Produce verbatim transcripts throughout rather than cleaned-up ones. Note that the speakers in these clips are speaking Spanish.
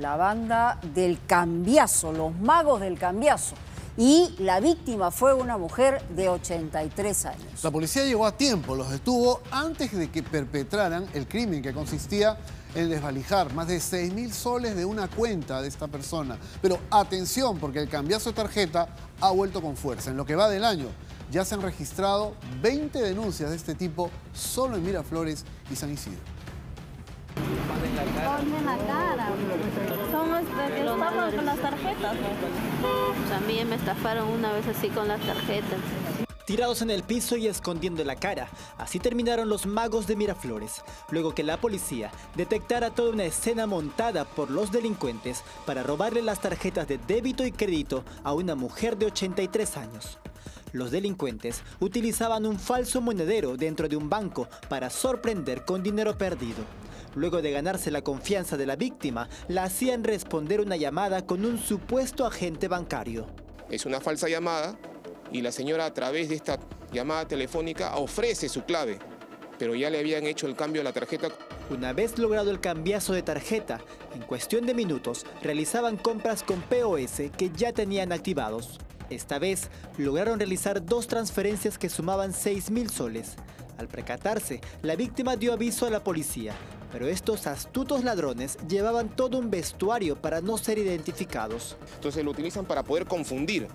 la banda del cambiazo, los magos del cambiazo. Y la víctima fue una mujer de ochenta y tres años. La policía llegó a tiempo, los detuvo antes de que perpetraran el crimen que consistía en desvalijar más de seis mil soles de una cuenta de esta persona. Pero atención, porque el cambiazo de tarjeta ha vuelto con fuerza. En lo que va del año ya se han registrado veinte denuncias de este tipo solo en Miraflores y San Isidro. Ponme la cara. Somos de que estamos con las tarjetas. También me estafaron una vez así con las tarjetas. Tirados en el piso y escondiendo la cara. Así terminaron los magos de Miraflores, luego que la policía detectara toda una escena montada por los delincuentes para robarle las tarjetas de débito y crédito a una mujer de ochenta y tres años. Los delincuentes utilizaban un falso monedero dentro de un banco para sorprender con dinero perdido. Luego de ganarse la confianza de la víctima, la hacían responder una llamada con un supuesto agente bancario. Es una falsa llamada y la señora, a través de esta llamada telefónica, ofrece su clave, pero ya le habían hecho el cambio a la tarjeta. Una vez logrado el cambiazo de tarjeta, en cuestión de minutos realizaban compras con P O S que ya tenían activados. Esta vez lograron realizar dos transferencias que sumaban seis mil soles. Al percatarse, la víctima dio aviso a la policía, pero estos astutos ladrones llevaban todo un vestuario para no ser identificados. Entonces lo utilizan para poder confundir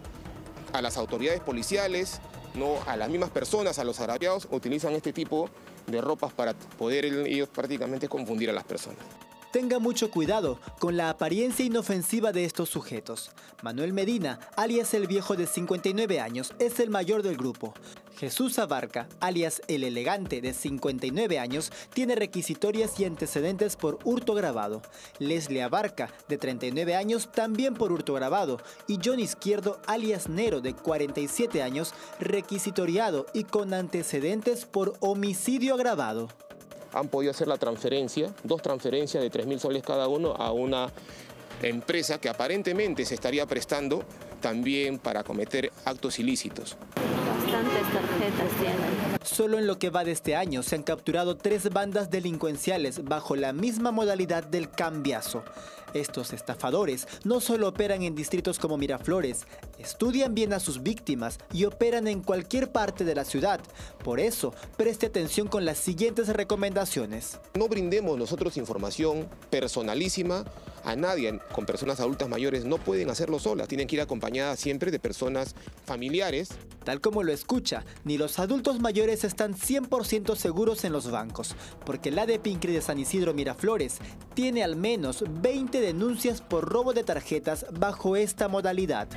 a las autoridades policiales, no a las mismas personas, a los agraviados. Utilizan este tipo de ropas para poder ellos prácticamente confundir a las personas. Tenga mucho cuidado con la apariencia inofensiva de estos sujetos. Manuel Medina, alias el viejo de cincuenta y nueve años, es el mayor del grupo. Jesús Abarca, alias el elegante de cincuenta y nueve años, tiene requisitorias y antecedentes por hurto agravado. Leslie Abarca, de treinta y nueve años, también por hurto agravado. Y John Izquierdo, alias Nero, de cuarenta y siete años, requisitoriado y con antecedentes por homicidio agravado. Han podido hacer la transferencia, dos transferencias de tres mil soles cada uno a una empresa que aparentemente se estaría prestando también para cometer actos ilícitos. Bastantes tarjetas tienen. Solo en lo que va de este año se han capturado tres bandas delincuenciales bajo la misma modalidad del cambiazo. Estos estafadores no solo operan en distritos como Miraflores, estudian bien a sus víctimas y operan en cualquier parte de la ciudad. Por eso, preste atención con las siguientes recomendaciones. No brindemos nosotros información personalísima a nadie. Con personas adultas mayores no pueden hacerlo solas, tienen que ir acompañadas siempre de personas familiares. Tal como lo escucha, ni los adultos mayores están cien por ciento seguros en los bancos, porque la Depincri de San Isidro Miraflores tiene al menos veinte denuncias por robo de tarjetas bajo esta modalidad.